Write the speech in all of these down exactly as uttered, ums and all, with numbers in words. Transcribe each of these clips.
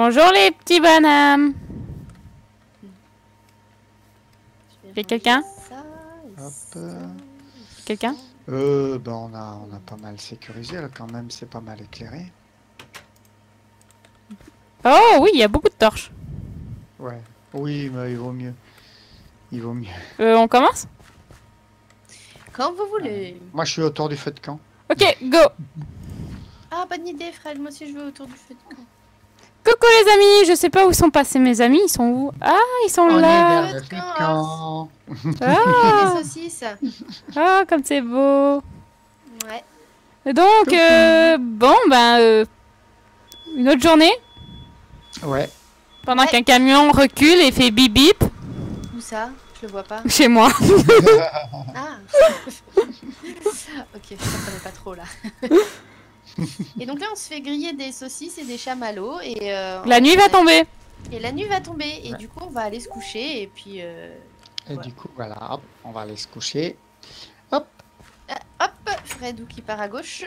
Bonjour les petits bonhommes. Y'a quelqu'un? Quelqu'un? Euh, bah on a, on a pas mal sécurisé là quand même, c'est pas mal éclairé. Oh oui, il y a beaucoup de torches. Ouais, oui, mais il vaut mieux. Il vaut mieux. Euh, on commence? Quand vous voulez. Euh, moi je suis autour du feu de camp. Ok, go. Ah, bonne idée Fred, moi aussi je vais autour du feu de camp. Coucou les amis, je sais pas où sont passés mes amis, ils sont où? Ah, ils sont on là. Est vers le feu de camp. Ah, les saucisses. Ah, comme c'est beau. Ouais. Donc, euh, bon, ben, euh, une autre journée. Ouais. Pendant ouais. qu'un camion recule et fait bip bip. Où ça? Je le vois pas. Chez moi. Ah. Ok, je comprenais pas trop là. Et donc là, on se fait griller des saucisses et des chamallows et euh, la nuit va a... tomber. Et la nuit va tomber et ouais. du coup, on va aller se coucher et puis. Euh, et voilà. du coup, voilà, hop, on va aller se coucher. Hop. Euh, hop, Fred ou qui part à gauche.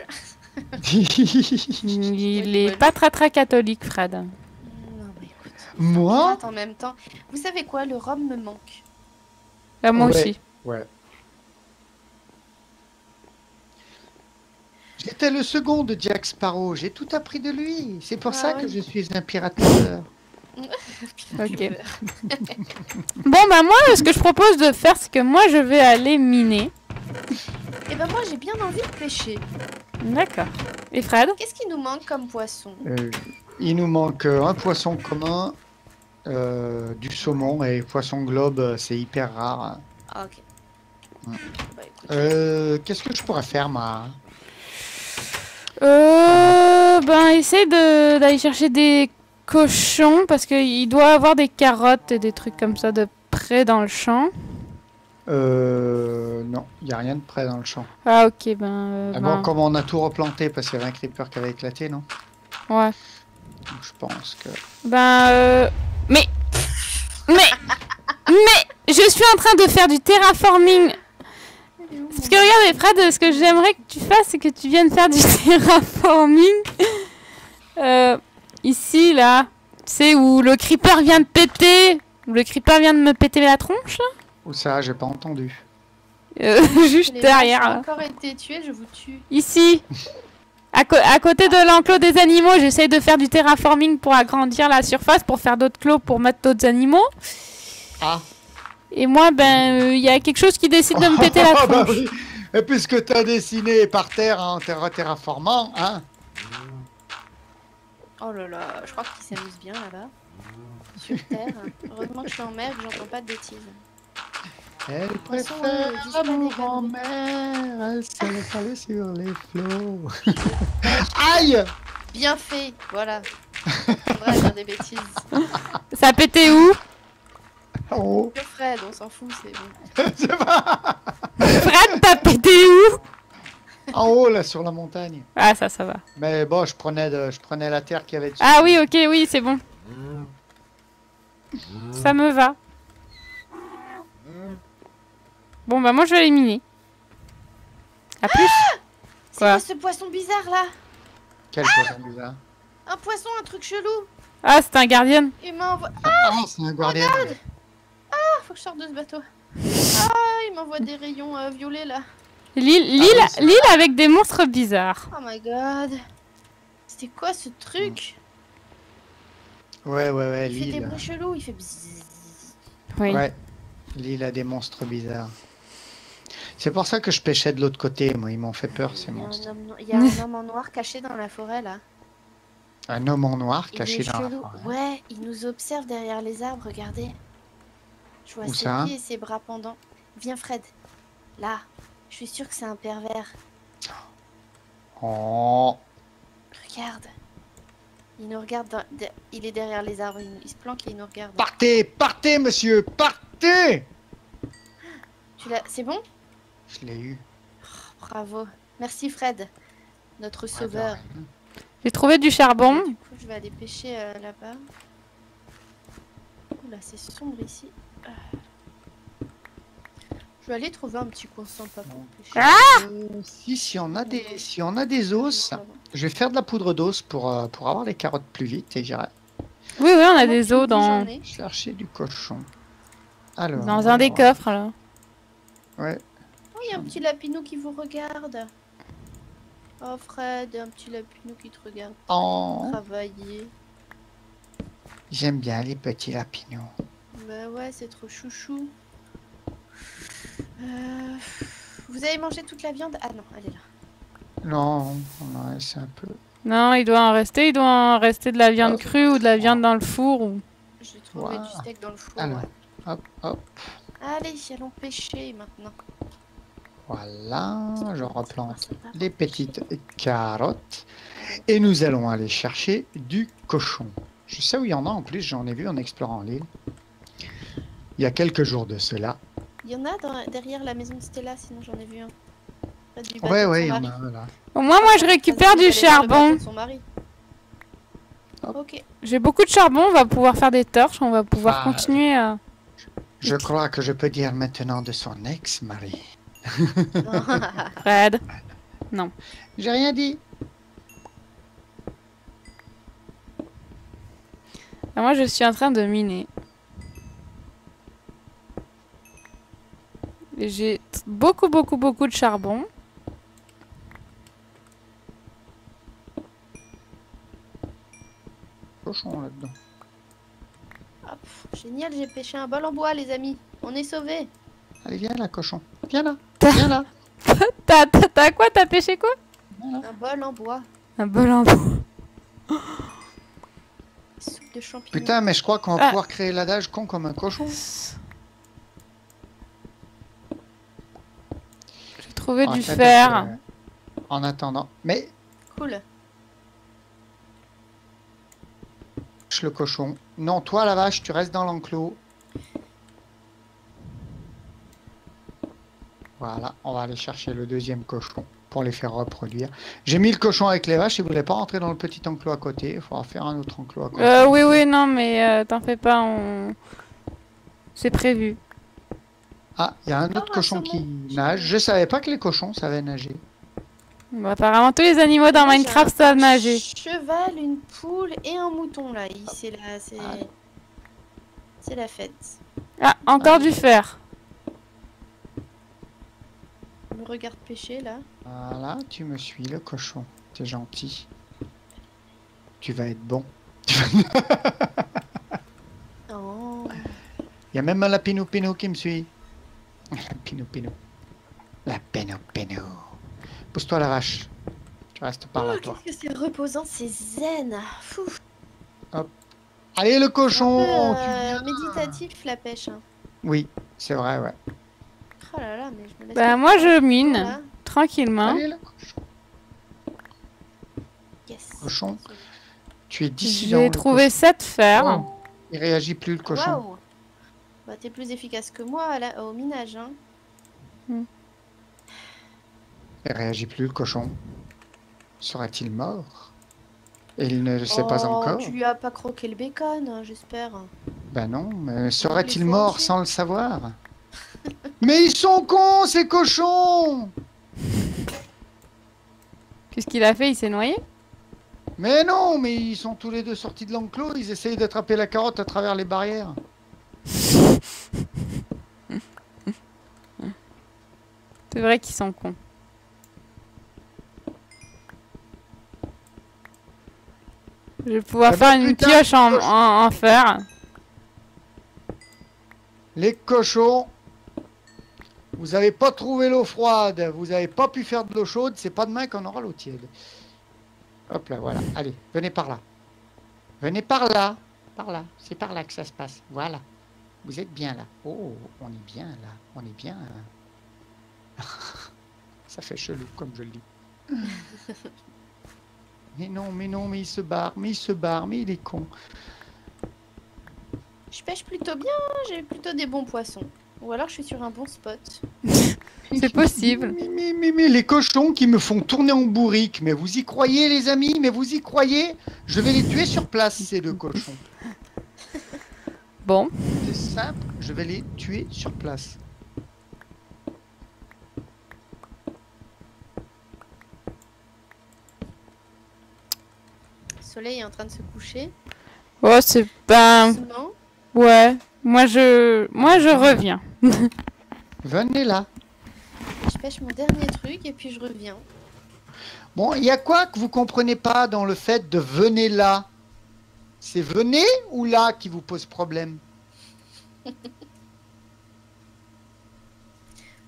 Il est pas très très catholique, Fred. Non, mais écoute. Moi. En même temps, vous savez quoi, le rhum me manque. Là, moi ouais. aussi. Ouais. J'étais le second de Jack Sparrow, j'ai tout appris de lui. C'est pour ah, ça oui. que je suis un pirateur. Ok. Bon, bah moi, ce que je propose de faire, c'est que moi, je vais aller miner. Et bah moi, j'ai bien envie de pêcher. D'accord. Et Fred? Qu'est-ce qui nous manque comme poisson? euh, Il nous manque un poisson commun, euh, du saumon, et poisson globe, c'est hyper rare. Ah, ok. Ouais. Bah, euh, Qu'est-ce que je pourrais faire, ma... Euh, ben, essaye d'aller de, chercher des cochons, parce qu'il doit avoir des carottes et des trucs comme ça de près dans le champ. Euh, non, il n'y a rien de près dans le champ. Ah, ok, ben... Euh, ah ben... Bon, comme on a tout replanté, parce qu'il y avait un creeper qui avait éclaté, non? Ouais. Donc, je pense que... Ben, euh... Mais... Mais... Mais... Je suis en train de faire du terraforming. Parce que regarde Fred, ce que j'aimerais que tu fasses, c'est que tu viennes faire du terraforming. Euh, ici, là, c'est où le creeper vient de péter. Le creeper vient de me péter la tronche. Où ça? J'ai pas entendu. Euh, juste les derrière. J'ai encore été tué, je vous tue. Ici, à, à côté de l'enclos des animaux, j'essaye de faire du terraforming pour agrandir la surface, pour faire d'autres clos, pour mettre d'autres animaux. Ah. Et moi, ben, il euh, y a quelque chose qui décide de me péter la tronche. Bah oui. Et puisque t'as dessiné par terre en hein, terraformant, hein. Oh là là, je crois qu'il s'amuse bien là-bas. Sur terre. Heureusement que je suis en mer, que j'entends pas de bêtises. Elle préfère l'amour en mer, elle se laisse aller sur les flots. Aïe! Bien fait, voilà. On va faire des bêtises. Ça a pété où? Oh. Fred, on s'en fout, c'est bon. Fred, t'as pété où? En haut, là, sur la montagne. Ah, ça, ça va. Mais bon, je prenais, de, je prenais la terre qu'il y avait dessus. Ah oui, ok, oui, c'est bon. Mmh. Ça me va. Mmh. Bon, bah moi, je vais aller miner. À plus. Ah, c'est quoi ce poisson bizarre, là? Quel ah poisson bizarre? Un poisson, un truc chelou. Ah, c'est un gardien. Il m'envoie... Ah, ah c'est un gardien. Regarde. Ah, faut que je sorte de ce bateau. Ah, il m'envoie des rayons euh, violets, là. L'île ah, oui, avec des monstres bizarres. Oh my god. C'était quoi, ce truc? Ouais, ouais, ouais, l'île. Il fait des bruits chelous, il fait... Oui. Ouais, l'île a des monstres bizarres. C'est pour ça que je pêchais de l'autre côté, moi. Ils m'ont fait peur, ces monstres. Il y a un homme en noir caché dans la forêt, là. Un homme en noir caché dans la forêt. Ouais, il nous observe derrière les arbres, regardez. Je vois ses pieds et ses bras pendants. Viens Fred, là, je suis sûre que c'est un pervers. Oh. Regarde, il nous regarde, dans... il est derrière les arbres, il se planque et il nous regarde. Partez, partez monsieur, partez. Tu l'as, c'est bon? Je l'ai eu. Oh, bravo, merci Fred, notre sauveur. Bravo. J'ai trouvé du charbon. Du coup, je vais aller pêcher euh, là-bas. Oula, c'est sombre ici. Je vais aller trouver un petit coin sympa pour pêcher. Ah euh, si, si on a des, si on a des os, je vais faire de la poudre d'os pour, euh, pour avoir les carottes plus vite et j'irai. Oui, oui, on a des os dans... Chercher du cochon. Alors, dans un des coffres, alors. Ouais. Oh, il y a un petit lapinou qui vous regarde. Oh, Fred, un petit lapinou qui te regarde. Oh. Travailler. J'aime bien les petits lapinous. Bah ouais, c'est trop chouchou. Euh... Vous avez mangé toute la viande? Ah non, elle est là. Non, on en reste un peu. Non, il doit en rester. Il doit en rester de la viande oh. crue ou de la viande dans le four. Ou... J'ai trouvé wow. du steak dans le four. Alors, ouais. hop, hop. Allez, allons pêcher maintenant. Voilà, je replante les petites carottes. Et nous allons aller chercher du cochon. Je sais où il y en a en plus, j'en ai vu en explorant l'île. Il y a quelques jours de cela. Il y en a dans, derrière la maison de Stella, sinon j'en ai vu un. Ouais, ouais, il y en a là. Au moins, moi je récupère du charbon. Okay. J'ai beaucoup de charbon, on va pouvoir faire des torches, on va pouvoir ah, continuer à... Je crois que je peux dire maintenant de son ex-mari. Fred. Non. J'ai rien dit. Alors moi je suis en train de miner. J'ai beaucoup, beaucoup, beaucoup de charbon. Cochon là-dedans. Ah, génial, j'ai pêché un bol en bois, les amis. On est sauvés. Allez, viens là, cochon. Viens là. Viens là. T'as quoi? T'as pêché quoi? Un bol en bois. Un bol en bois. Soupe de champignons. Putain, mais je crois qu'on va ah. pouvoir créer l'adage con comme un cochon. Trouver du fer. Euh, en attendant. Mais. Cool. Le cochon. Non, toi la vache, tu restes dans l'enclos. Voilà, on va aller chercher le deuxième cochon pour les faire reproduire. J'ai mis le cochon avec les vaches. Si vous voulez pas rentrer dans le petit enclos à côté, il faudra faire un autre enclos à côté. Euh, oui, oui, non, mais euh, t'en fais pas. On... C'est prévu. Ah, il y a un autre oh, cochon qui nage. Je savais pas que les cochons savaient nager. Bon, apparemment, tous les animaux dans Minecraft savent nager. Un cheval, une poule et un mouton, là. C'est la, c'est... Ah. C'est la fête. Ah, encore ah. du fer. On me regarde pêcher, là. Voilà, tu me suis, le cochon. T'es gentil. Tu vas être bon. Oh. Il y a même un lapinou-pinou qui me suit. La pinou pinou. La pinou pinou. Pousse-toi la vache. Tu restes par là, oh, toi. Qu'est-ce que c'est reposant, c'est zen. Fou. Hop. Allez, le cochon. Un peu, euh, méditatif, la pêche. Hein. Oui, c'est vrai, ouais. Oh là là, mais je me laisse bah, moi, je mine. Voilà. Tranquillement. Allez, le cochon. Yes. Cochon. Tu es dissident. J'ai trouvé sept fers. Wow. Il réagit plus, le cochon. Wow. Bah, t'es plus efficace que moi à la... au minage, hein. Hmm. Il réagit plus, le cochon. Sera-t-il mort? Il ne le sait oh, pas encore. Tu lui as pas croqué le bacon, hein, j'espère. Bah non, mais serait-il mort sans le savoir? Mais ils sont cons, ces cochons. Qu'est-ce qu'il a fait? Il s'est noyé? Mais non, mais ils sont tous les deux sortis de l'enclos. Ils essayent d'attraper la carotte à travers les barrières. C'est vrai qu'ils sont cons. Je vais pouvoir ah faire une pioche en, en, en fer. Les cochons, vous n'avez pas trouvé l'eau froide, vous n'avez pas pu faire de l'eau chaude, c'est pas demain qu'on aura l'eau tiède. Hop là, voilà. Allez, venez par là. Venez par là. Par là. C'est par là que ça se passe. Voilà. Vous êtes bien là. Oh, on est bien là. On est bien. Là. Ça fait chelou, comme je le dis. Mais non, mais non, mais il se barre, mais il se barre, mais il est con. Je pêche plutôt bien, j'ai plutôt des bons poissons. Ou alors je suis sur un bon spot. C'est possible. Mais, mais, mais, mais les cochons qui me font tourner en bourrique. Mais vous y croyez, les amis? Mais vous y croyez? Je vais les tuer sur place, ces deux cochons. Bon. C'est simple, je vais les tuer sur place. Le soleil est en train de se coucher. Oh, c'est pas... Non. Ouais. Moi, je... Moi, je reviens. Venez là. Je pêche mon dernier truc et puis je reviens. Bon, il y a quoi que vous comprenez pas dans le fait de venez là? C'est venez ou là qui vous pose problème?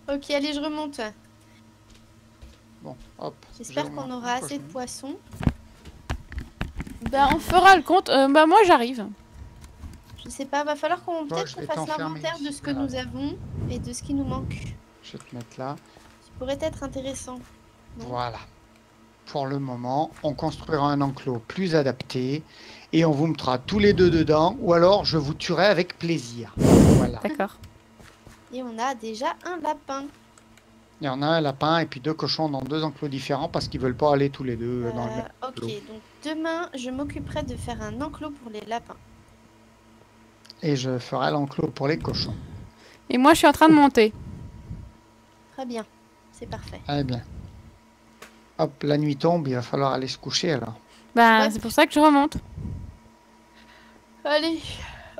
Ok, allez, je remonte. Bon, hop. J'espère qu'on aura assez de poissons. Bah, on fera le compte. Euh, bah, moi, j'arrive. Je sais pas, va falloir qu'on peut-être qu'on fasse l'inventaire de ce que nous avons et de ce qui nous manque. Je vais te mettre là. Ça pourrait être intéressant. Non? Voilà. Pour le moment, on construira un enclos plus adapté et on vous mettra tous les deux dedans, ou alors je vous tuerai avec plaisir. Voilà. D'accord. Et on a déjà un lapin. Il y en a un lapin et puis deux cochons dans deux enclos différents parce qu'ils veulent pas aller tous les deux euh, dans le même enclos. Ok, donc demain, je m'occuperai de faire un enclos pour les lapins. Et je ferai l'enclos pour les cochons. Et moi, je suis en train de monter. Très bien, c'est parfait. Eh bien. Hop, la nuit tombe, il va falloir aller se coucher alors. Bah, ouais. C'est pour ça que je remonte. Allez.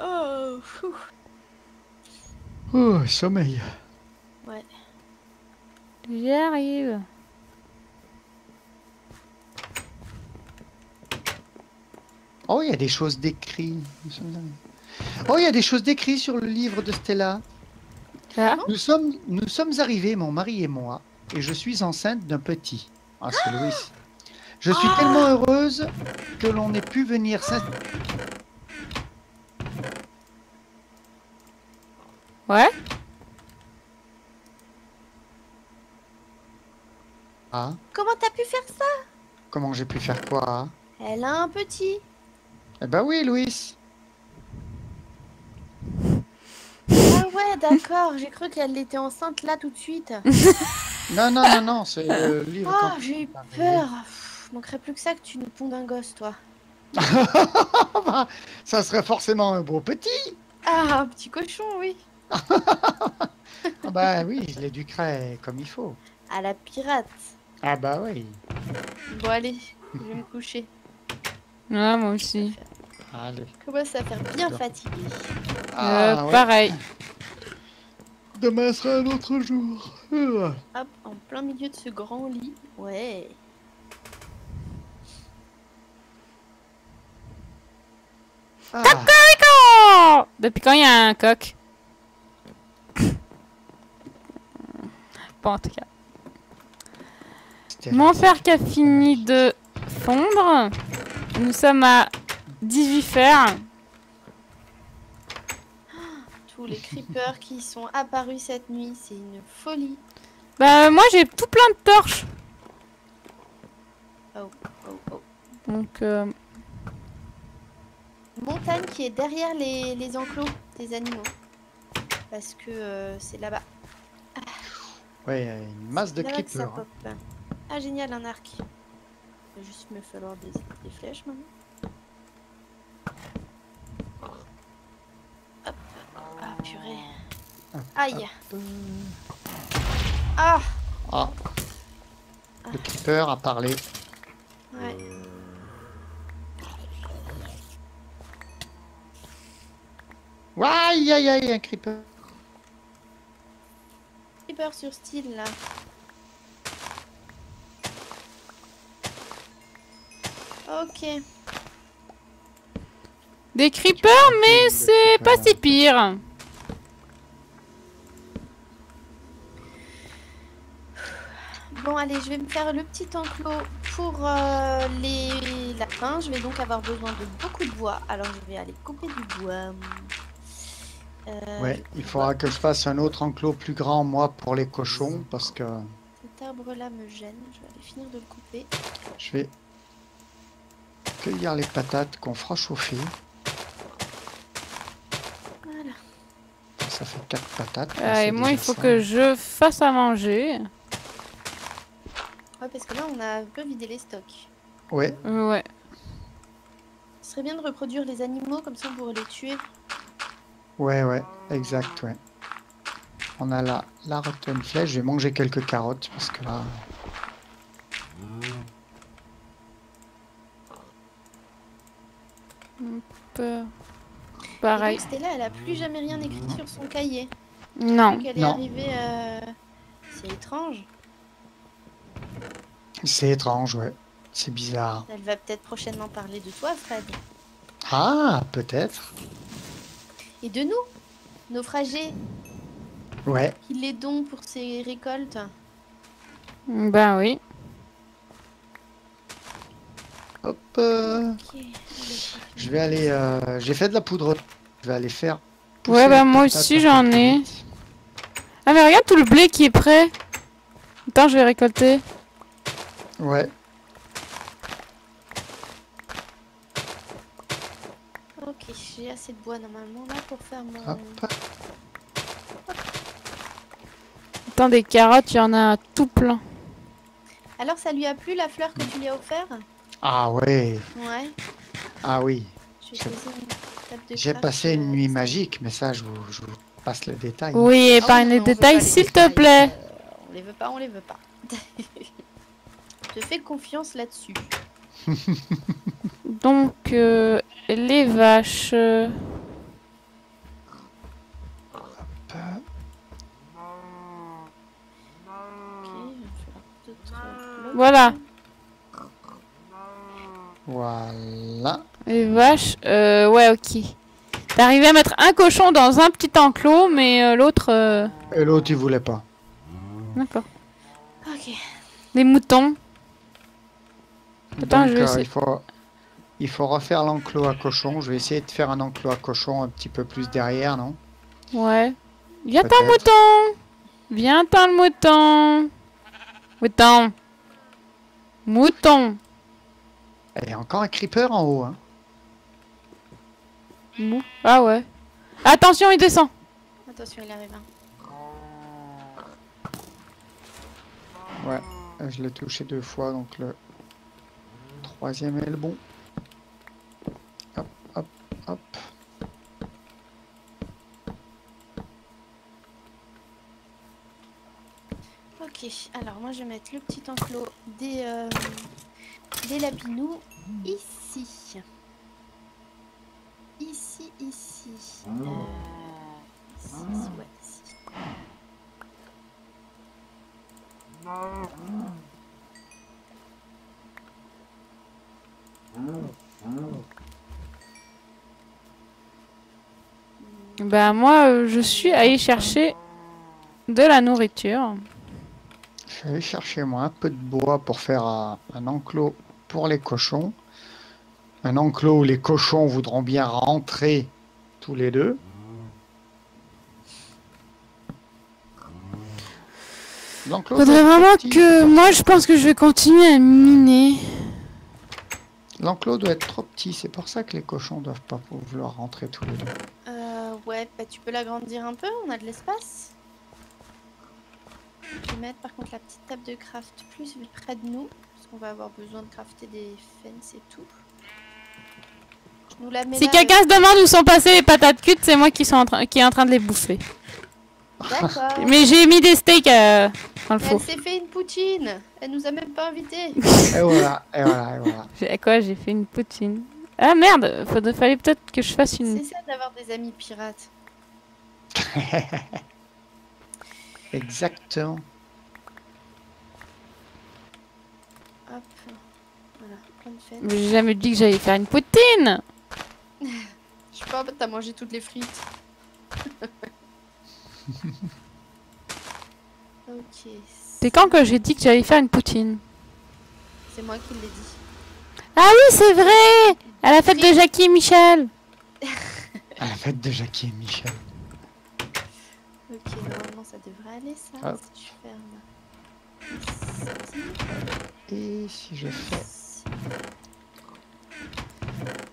Oh, fou. Oh, sommeil. Ouais. J'y arrive. Oh, il y a des choses décrites. Oh, il y a des choses décrites sur le livre de Stella. Ah. Nous sommes, nous sommes arrivés, mon mari et moi, et je suis enceinte d'un petit. Ah, c'est Louis. Je suis ah. tellement heureuse que l'on ait pu venir s'installer. Ouais. Ah. Comment t'as pu faire ça? Comment j'ai pu faire quoi? Elle a un petit. Eh ben oui, Louis. Ah ouais, d'accord. J'ai cru qu'elle était enceinte là tout de suite. Non, non, non, non, c'est le livre. Oh, j'ai eu peur. Je manquerais plus que ça que tu nous pondes un gosse, toi. Ça serait forcément un beau petit. Ah, un petit cochon, oui. Bah oui, je l'éduquerai comme il faut. À la pirate. Ah bah oui. Bon, allez, je vais me coucher. Ah, moi aussi. Allez. Commence à faire bien fatigué. Ah, euh, ouais. Pareil. Demain sera un autre jour. Hop, en plein milieu de ce grand lit. Ouais. Ah. Cocorico! Depuis quand il y a un coq? Bon, en tout cas. Mon ferc a fini de fondre. Nous sommes à dix-huit fers. Tous les creepers qui sont apparus cette nuit, c'est une folie. Bah moi j'ai tout plein de torches. Oh, oh, oh. Donc euh... montagne qui est derrière les, les enclos des animaux, parce que euh, c'est là-bas. Ouais, y a une masse de creepers. Hein. Hein. Ah génial, un arc. Il va juste me falloir des, des flèches maintenant. Purée. Aïe. Ah. Ah. Le creeper a parlé. Ouais. Aïe aïe aïe, un creeper. Creeper sur style là. Ok. Des creepers, mais c'est pas si pire. Bon, allez, je vais me faire le petit enclos pour euh, les lapins. Je vais donc avoir besoin de beaucoup de bois. Alors, je vais aller couper du bois. Euh, ouais, il faudra bois. que je fasse un autre enclos plus grand, moi, pour les cochons, parce que... Cet arbre-là me gêne. Je vais aller finir de le couper. Je vais cueillir les patates qu'on fera chauffer. Voilà. Ça fait quatre patates. Euh, et moi, il faut ça. que je fasse à manger. Ouais, parce que là on a un peu vidé les stocks. Ouais. Euh, ouais. Ce serait bien de reproduire les animaux comme ça on pourrait les tuer. Ouais, ouais, exact, ouais. On a là la rotten flèche. Je vais manger quelques carottes parce que là. Peu... Pareil. Donc Stella, elle a plus jamais rien écrit sur son cahier. Non. Donc elle est non. arrivée. Euh... C'est étrange. C'est étrange, ouais. C'est bizarre. Elle va peut-être prochainement parler de toi, Fred. Ah, peut-être. Et de nous, naufragés. Ouais. Qui les dons pour ses récoltes. Ben oui. Hop. Euh... Okay. Je vais aller. Euh... J'ai fait de la poudre. Je vais aller faire. Ouais, bah moi aussi j'en ai. Ah, mais regarde tout le blé qui est prêt. Attends, je vais récolter. Ouais. Ok, j'ai assez de bois normalement là pour faire mon. Hop. Hop. Attends, des carottes, il y en a tout plein. Alors, ça lui a plu la fleur que tu lui as offert? Ah ouais. Ouais. Ah oui. J'ai passé une nuit magique, mais ça, je vous, je vous passe le détail. Oui, épargne les détails, s'il te plaît. On les veut pas, on les veut pas. Je te fais confiance là-dessus. Donc, euh, les vaches. Voilà. Voilà. Les vaches, euh, ouais, ok. T'arrivais à mettre un cochon dans un petit enclos, mais euh, l'autre... Euh... Et l'autre, il voulait pas. D'accord. Ok. Les moutons. Attends, donc, je vais euh, essayer. Il faut, il faut refaire l'enclos à cochon. Je vais essayer de faire un enclos à cochon un petit peu plus derrière, non? Ouais. Viens t'en le mouton. Viens t'en le mouton. Mouton. Mouton. Il y a encore un creeper en haut, hein. Mou. Ah ouais. Attention, il descend. Attention, il arrive. Hein. Ouais, je l'ai touché deux fois, donc le troisième est le bon. Hop, hop, hop. Ok, alors moi je vais mettre le petit enclos des... Euh... des lapinous ici. Ici, ici. Euh, ici, ouais, ici. Bah, moi, euh, je suis allé chercher de la nourriture. Je suis allé chercher, moi, un peu de bois pour faire un, un enclos. Pour les cochons, un enclos où les cochons voudront bien rentrer tous les deux. Faudrait vraiment que moi je pense que je vais continuer à miner. L'enclos doit être trop petit, c'est pour ça que les cochons doivent pas vouloir rentrer tous les deux. Euh, ouais, bah tu peux l'agrandir un peu, on a de l'espace. Je vais mettre par contre la petite table de craft plus près de nous. On va avoir besoin de crafter des fences et tout. Si quelqu'un se demande où sont passées les patates cuites, c'est moi qui, sont en train, qui est en train de les bouffer. D'accord. Mais j'ai mis des steaks euh, dans le four. Elle s'est fait une poutine. Elle nous a même pas invités. Et voilà, et voilà, et voilà. À quoi j'ai fait une poutine? Ah merde, faudrait, fallait peut-être que je fasse une... C'est ça d'avoir des amis pirates. Exactement. J'ai jamais dit que j'allais faire une poutine. Je sais pas, t'as mangé toutes les frites. Okay. C'est quand que j'ai dit que j'allais faire une poutine? C'est moi qui l'ai dit. Ah oui, c'est vrai. À la fête de Jackie et Michel. À la fête de Jackie et Michel. Ok, normalement ça devrait aller ça. Hop. Si je ferme. Et si je fais...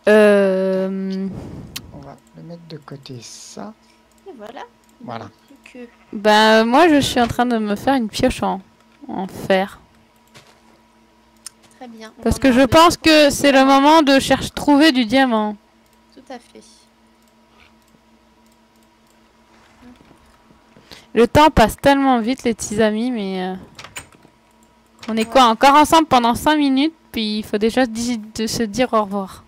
Euh... On va le mettre de côté ça. Et voilà. Voilà. Que... Ben moi je suis en train de me faire une pioche en, en fer. Très bien. On Parce que je pense que c'est le moment de chercher trouver du diamant. Tout à fait. Le temps passe tellement vite les petits amis, mais euh... on est ouais. quoi encore ensemble pendant cinq minutes. Puis il faut déjà se dire au revoir.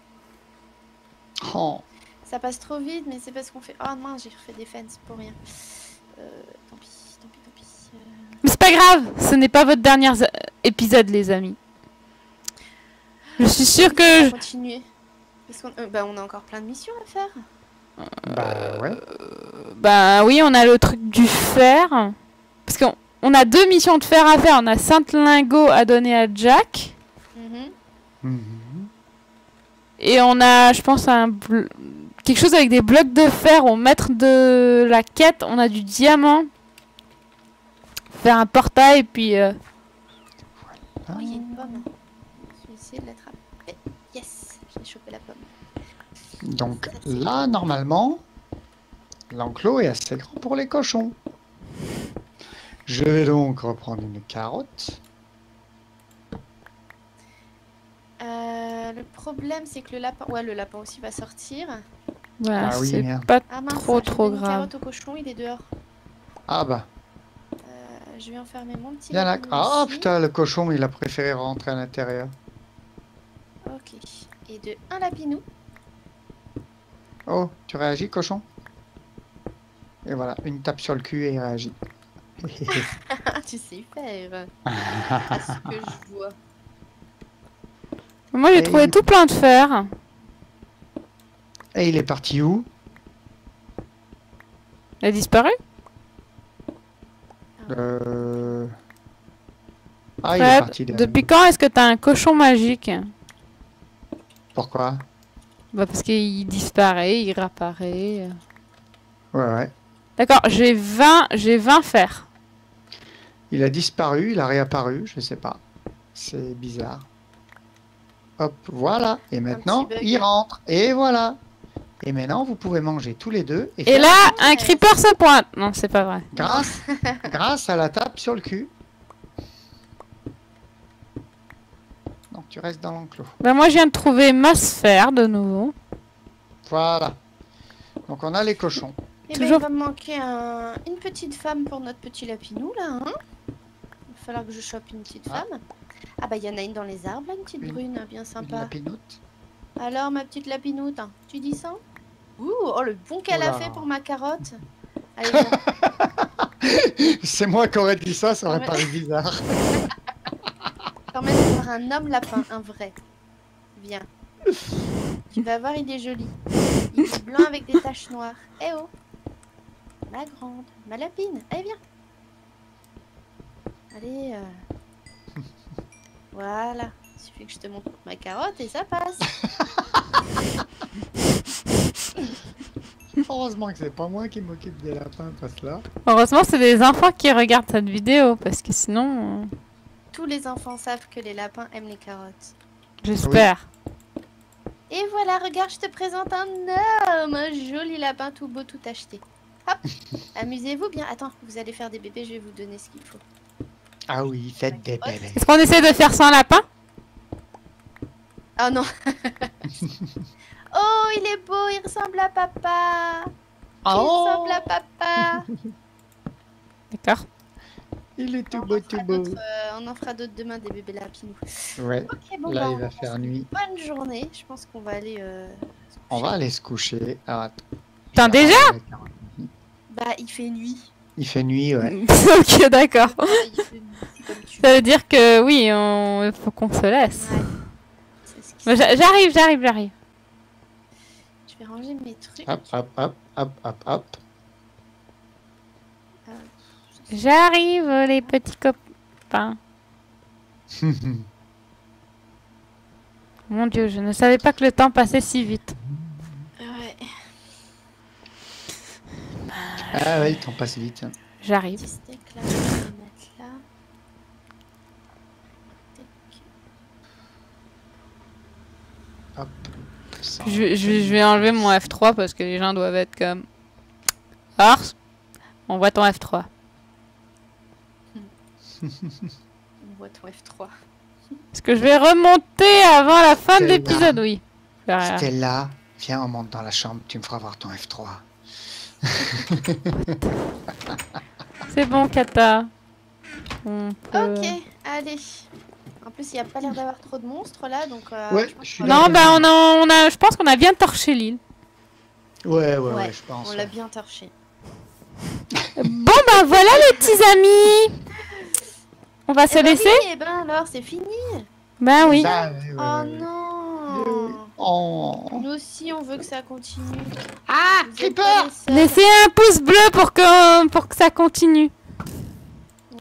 Oh. Ça passe trop vite, mais c'est parce qu'on fait... Oh mince, j'ai refait des fans pour rien. Euh, tant pis, tant pis, tant pis. Euh... Mais c'est pas grave, ce n'est pas votre dernier épisode, les amis. Je suis sûre que... On va continuer. Parce qu'on euh, bah, on a encore plein de missions à faire. Euh, bah ouais. Euh, bah oui, on a le truc du fer. Parce qu'on on a deux missions de fer à faire. On a Saint-Lingot à donner à Jack. Mm-hmm. Mm-hmm. Et on a, je pense, un bl... quelque chose avec des blocs de fer au maître de la quête. On a du diamant. Faire un portail, puis... Euh... Oh, il y a une pomme. Je vais essayer de l'attraper. Yes, j'ai chopé la pomme. Donc là, normalement, l'enclos est assez grand pour les cochons. Je vais donc reprendre une carotte. Euh, le problème, c'est que le lapin... Ouais, le lapin aussi va sortir. Voilà, ah oui, c'est pas ah, mince, trop trop grave. Une carotte au cochon, il est dehors. Ah bah. Euh, je vais enfermer mon petit lapin. Ah putain, le cochon, il a préféré rentrer à l'intérieur. Ok. Et de un lapinou. Oh, tu réagis, cochon? Et voilà, une tape sur le cul et il réagit. Tu sais faire. C'est ce que je vois. Moi, j'ai et... trouvé tout plein de fer. Et il est parti où? Il a disparu? Euh... Ah, Fred, il est parti. Là. Depuis quand est-ce que t'as un cochon magique? Pourquoi? Bah parce qu'il disparaît, il réapparaît. Ouais, ouais. D'accord, j'ai vingt, j'ai vingt fers. Il a disparu, il a réapparu, je sais pas. C'est bizarre. Hop, voilà. Et maintenant, il rentre. Et voilà. Et maintenant, vous pouvez manger tous les deux. Et, et là, un, un creeper se pointe. Non, c'est pas vrai. Grâce, grâce à la tape sur le cul. Donc tu restes dans l'enclos. Bah moi je viens de trouver ma sphère de nouveau. Voilà. Donc on a les cochons. Et toujours... ben, il va me manquer un... une petite femme pour notre petit lapinou là. Hein, il va falloir que je chope une petite ah. femme. Ah bah il y en a une dans les arbres, là, une petite une... brune, bien sympa. Une lapinoute. Alors ma petite lapinoute, hein, tu dis ça? Ouh, oh le bon qu'elle a fait pour ma carotte. C'est moi qui aurais dit ça, ça aurait paru bizarre. Quand même avoir un homme lapin, un vrai. Viens. Tu vas voir, il est joli. Il est blanc avec des taches noires. Eh oh! Ma grande, ma lapine. Allez, viens. Allez. Euh... Voilà. Il suffit que je te montre ma carotte et ça passe. Heureusement que c'est pas moi qui m'occupe des lapins parce que là. Heureusement, c'est des enfants qui regardent cette vidéo parce que sinon. Euh... Tous les enfants savent que les lapins aiment les carottes. J'espère. Oui. Et voilà, regarde, je te présente un homme, un joli lapin tout beau, tout acheté. Hop, amusez-vous bien. Attends, vous allez faire des bébés, je vais vous donner ce qu'il faut. Ah oui, faites des bébés. Est-ce qu'on essaie de faire sans lapin? Ah non. Oh, il est beau, il ressemble à papa. Il oh. ressemble à papa. D'accord. Il est tout beau, tout beau. Euh, on en fera d'autres demain, des bébés lapinous. Ouais, okay, bon, là bah, il va faire nuit. Bonne journée, je pense qu'on va aller... Euh, on va aller se coucher. Ah, T'as déjà Bah, il fait nuit. Il fait nuit, ouais. Ok, d'accord. Ça veut dire que, oui, on... faut qu'on se laisse. Ouais. J'arrive, j'arrive, j'arrive. Je vais ranger mes trucs. Hop, hop, hop, hop, hop, hop. J'arrive, les petits copains. Mon Dieu, je ne savais pas que le temps passait si vite. Ouais. Ah ouais, le temps passe vite. J'arrive. Je, je, je vais enlever mon F trois parce que les gens doivent être comme... Horse, on voit ton F trois. On voit ton F trois. Est-ce que je vais remonter avant la fin Stella. de l'épisode? Oui. Stella, viens, on monte dans la chambre, tu me feras voir ton F trois. C'est bon, Kata. Peut... Ok, allez. En plus, il n'y a pas l'air d'avoir trop de monstres là, donc. Euh, ouais, je, je suis Non, bah on a, on a, je pense qu'on a bien torché l'île. Ouais, ouais, ouais, ouais, je pense. On l'a ouais. bien torché. Bon, bah voilà les petits amis. On va eh se ben laisser. Oui, eh ben alors, c'est fini. Bah oui. Ça, ouais, ouais, oh ouais. non. Le... Oh. Nous aussi, on veut que ça continue. Ah, Creeper! Laissez un pouce bleu pour que, pour que ça continue.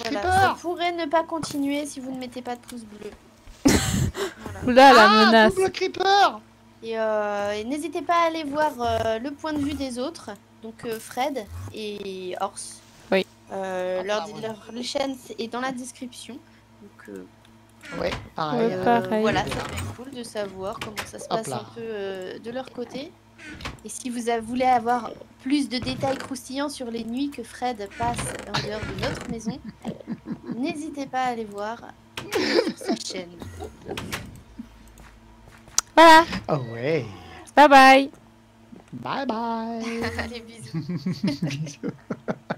Voilà, ça pourrait ne pas continuer si vous ne mettez pas de pouce bleu. Voilà. Là, la ah, menace. Double creeper. Et, euh, et n'hésitez pas à aller voir euh, le point de vue des autres, donc euh, Fred et Horse. Oui. Euh, ah, leur, leur, leur chaîne est dans la description. Donc, euh, ouais, pareil. Ouais, pareil. Euh, voilà, ça serait cool de savoir comment ça se Hop passe là. un peu euh, de leur côté. Et si vous voulez avoir plus de détails croustillants sur les nuits que Fred passe en dehors de notre maison, n'hésitez pas à aller voir sur sa chaîne. Voilà. Oh ouais. Bye bye. Bye bye. Allez, bisous. Bisous.